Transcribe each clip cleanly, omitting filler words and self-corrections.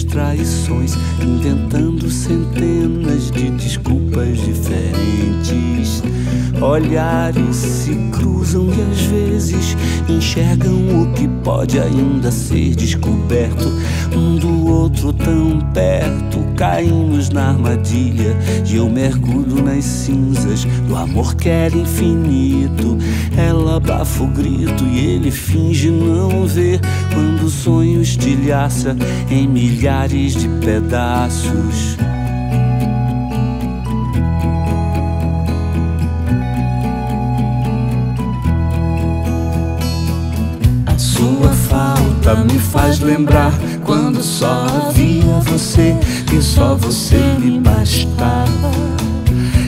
muitas traições, inventando centenas de desculpas diferentes. Olhares se cruzam e às vezes enxergam o que pode ainda ser descoberto. Um do outro tão perto, caímos na armadilha e eu mergulho nas cinzas do amor que era infinito. Ela abafa o grito e ele finge não ver, quando o sonho estilhaça em milhares de pedaços. A sua falta me faz lembrar quando só havia você e só você me bastava.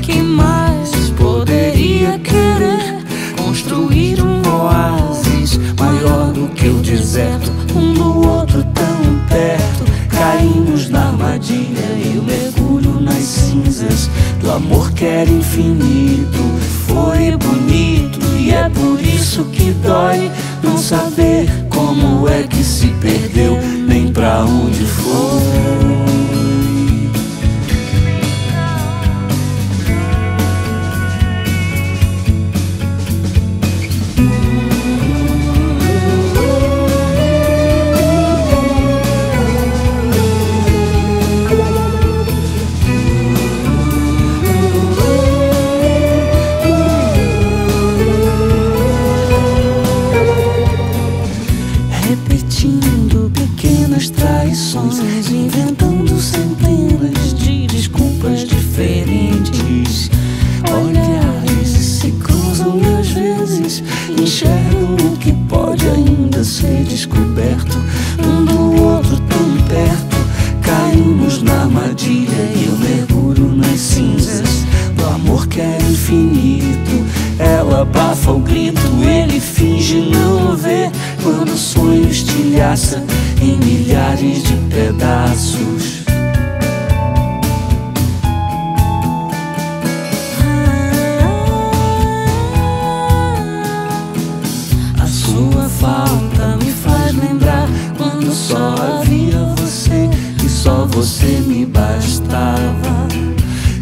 Que mais poderia querer? Construir um oásis maior do que o deserto, um do outro tão perto, caímos na armadilha e eu mergulho nas cinzas do amor que era infinito. Foi bonito e é por isso que dói não saber como é que se perdeu, nem pra onde foi. Repetindo pequenas traições, inventando centenas de desculpas diferentes. Olhares se cruzam e às vezes enxergam o que pode ainda ser descoberto. Um do outro tão perto, caímos na armadilha e eu mergulho nas cinzas do amor que é infinito. Ela abafa o grito, ele finge não ver, quando o sonho estilhaça em milhares de pedaços. A sua falta me faz lembrar quando só havia você e só você me bastava.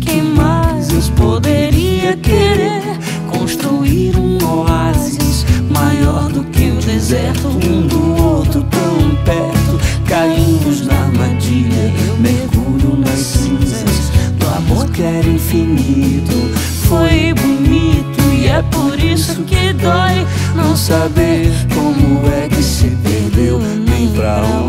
Que mais eu poderia querer? Construir um oásis maior do que o deserto, um do outro tão perto, caímos na armadilha, mergulho nas cinzas do amor que era infinito. Foi bonito e é por isso que dói não saber como é que se perdeu, nem pra onde.